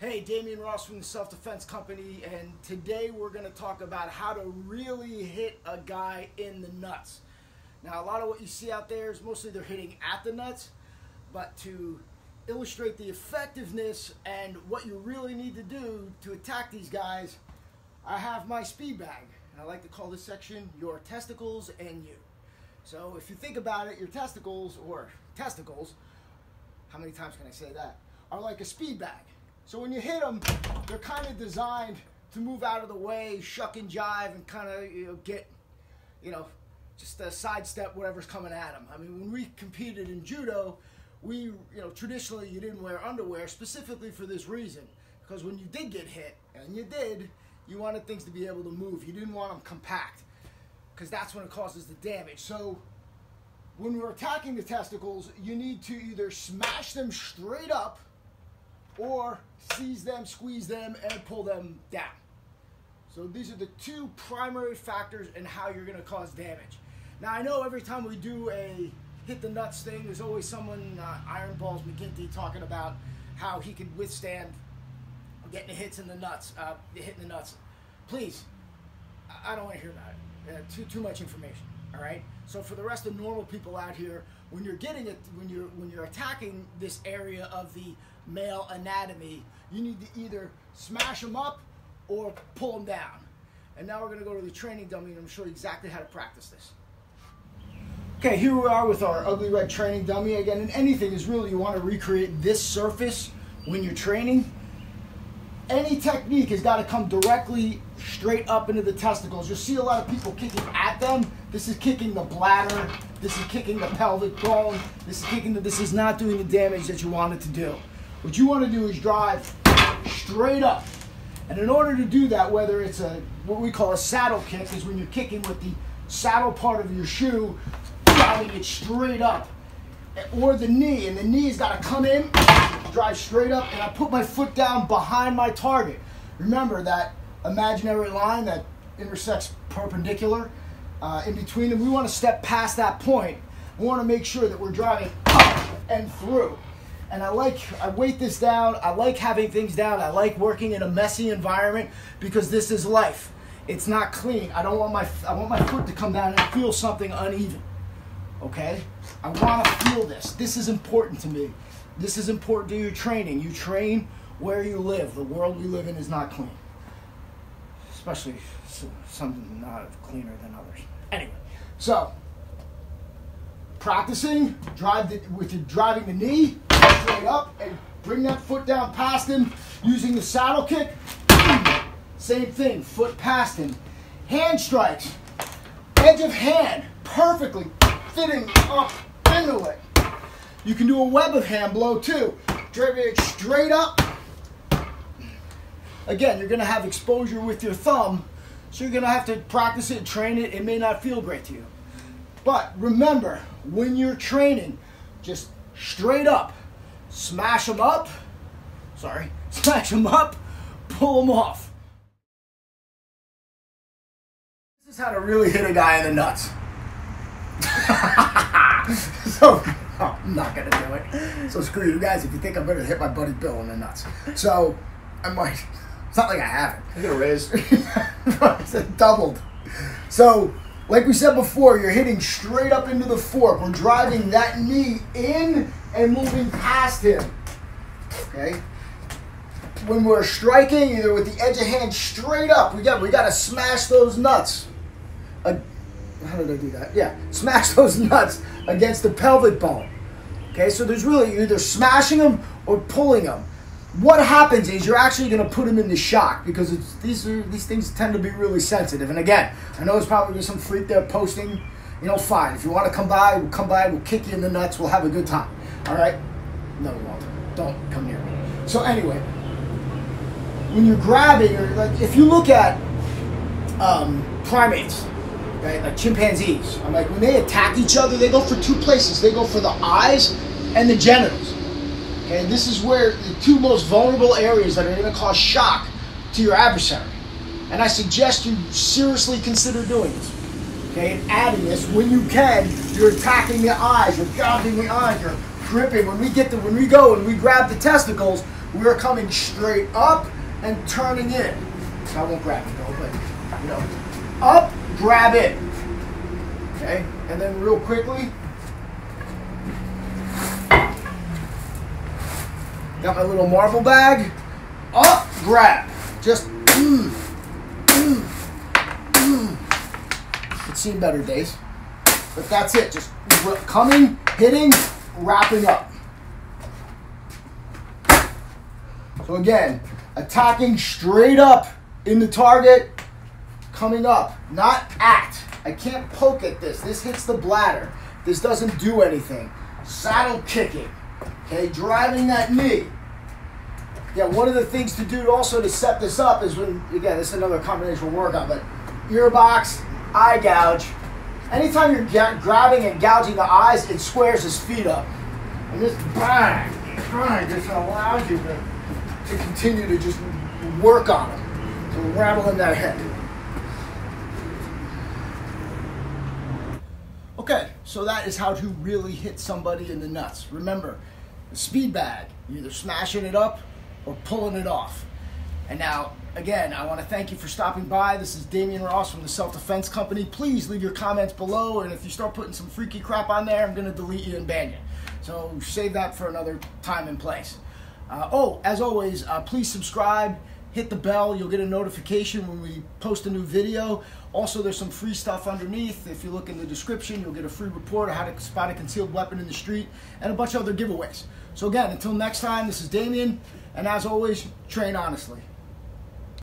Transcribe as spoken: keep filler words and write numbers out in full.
Hey, Damian Ross from the Self Defense Company, and today we're going to talk about how to really hit a guy in the nuts. Now, a lot of what you see out there is mostly they're hitting at the nuts, but to illustrate the effectiveness and what you really need to do to attack these guys, I have my speed bag. I like to call this section your testicles and you. So if you think about it, your testicles or testicles, how many times can I say that, are like a speed bag. So when you hit them, they're kind of designed to move out of the way, shuck and jive, and kind of, you know, get, you know, just a sidestep whatever's coming at them. I mean, when we competed in judo, we, you know, traditionally you didn't wear underwear specifically for this reason. Because when you did get hit, and you did, you wanted things to be able to move. You didn't want them compact, because that's when it causes the damage. So when we're attacking the testicles, you need to either smash them straight up, or seize them, squeeze them, and pull them down. So these are the two primary factors in how you're gonna cause damage. Now, I know every time we do a hit the nuts thing, there's always someone, uh, Iron Balls McGinty, talking about how he can withstand getting the hits in the nuts, uh, hitting the nuts. Please, I don't wanna hear about it. Uh, too, too much information, all right? So for the rest of normal people out here, when you're getting it, when you're, when you're attacking this area of the male anatomy, you need to either smash them up or pull them down. And now we're going to go to the training dummy, and I'm showing you exactly how to practice this. Okay, here we are with our ugly red training dummy again. And anything is really, you want to recreate this surface when you're training. Any technique has got to come directly straight up into the testicles. You'll see a lot of people kicking at them. This is kicking the bladder. This is kicking the pelvic bone. This is kicking the, this is not doing the damage that you want it to do. What you want to do is drive straight up. And in order to do that, whether it's a what we call a saddle kick, is when you're kicking with the saddle part of your shoe, driving it straight up. Or the knee, and the knee's got to come in, drive straight up, and I put my foot down behind my target. Remember that imaginary line that intersects perpendicular uh, in between them. We want to step past that point. We want to make sure that we're driving up and through. And I like, I weight this down, I like having things down, I like working in a messy environment because this is life. It's not clean. I don't want my, I want my foot to come down and feel something uneven, okay? I want to feel this. This is important to me. This is important to your training. You train where you live. The world we live in is not clean. Especially some not cleaner than others. Anyway, so practicing, drive the, with your, driving the knee, straight up and bring that foot down past him using the saddle kick. Same thing, foot past him. Hand strikes, edge of hand, perfectly fitting up into it. You can do a web of hand blow too. Driving it straight up. Again, you're going to have exposure with your thumb, so you're going to have to practice it, train it. It may not feel great to you. But remember, when you're training, just straight up. Smash them up, sorry, smash them up, pull them off. This is how to really hit a guy in the nuts. So, oh, I'm not going to do it. So screw you guys if you think I'm going to hit my buddy Bill in the nuts. So, I might, it's not like I haven't. I'm going to raise. It doubled. So, like we said before, you're hitting straight up into the fork. We're driving that knee in and moving past him, okay? When we're striking, either with the edge of hand straight up, we got we got to smash those nuts. Uh, how did I do that? Yeah, smash those nuts against the pelvic bone, okay? So there's really, you're either smashing them or pulling them. What happens is you're actually going to put them into shock because it's, these are, these things tend to be really sensitive. And again, I know there's probably some freak there posting, you know, fine. If you want to come by, we'll come by, we'll kick you in the nuts, we'll have a good time. All right? No, we won't. Don't come near me. So anyway, when you're grabbing, or like if you look at um, primates, right, like chimpanzees, I'm like, when they attack each other, they go for two places. They go for the eyes and the genitals. And this is where the two most vulnerable areas that are going to cause shock to your adversary. And I suggest you seriously consider doing this. Okay, and adding this when you can. You're attacking the eyes, you're gouging the eyes, you're gripping. When we get the, when we go and we grab the testicles, We're coming straight up and turning in. I won't grab it though, but you know. Up, grab it. Okay, and then real quickly. Got my little marble bag. Up, grab. Just mm, mm, mm. It's seen better days. But that's it. Just coming, hitting, wrapping up. So again, attacking straight up in the target, coming up, not at. I can't poke at this. This hits the bladder. This doesn't do anything. Saddle kicking. Okay, driving that knee. Yeah, one of the things to do also to set this up is when, again, this is another combination workout, but ear box, eye gouge. Anytime you're grabbing and gouging the eyes, it squares his feet up. And this bang, bang just allows you to, to continue to just work on him, to rattle in that head. Okay, so that is how to really hit somebody in the nuts. Remember, the speed bag, you're either smashing it up or pulling it off. And now, again, I want to thank you for stopping by. This is Damian Ross from the Self Defense Company. Please leave your comments below, and if you start putting some freaky crap on there, I'm going to delete you and ban you. So save that for another time and place. Uh, oh, as always, uh, please subscribe, hit the bell, you'll get a notification when we post a new video. Also, there's some free stuff underneath. If you look in the description, you'll get a free report on how to spot a concealed weapon in the street and a bunch of other giveaways. So again, until next time, this is Damian, and as always, train honestly.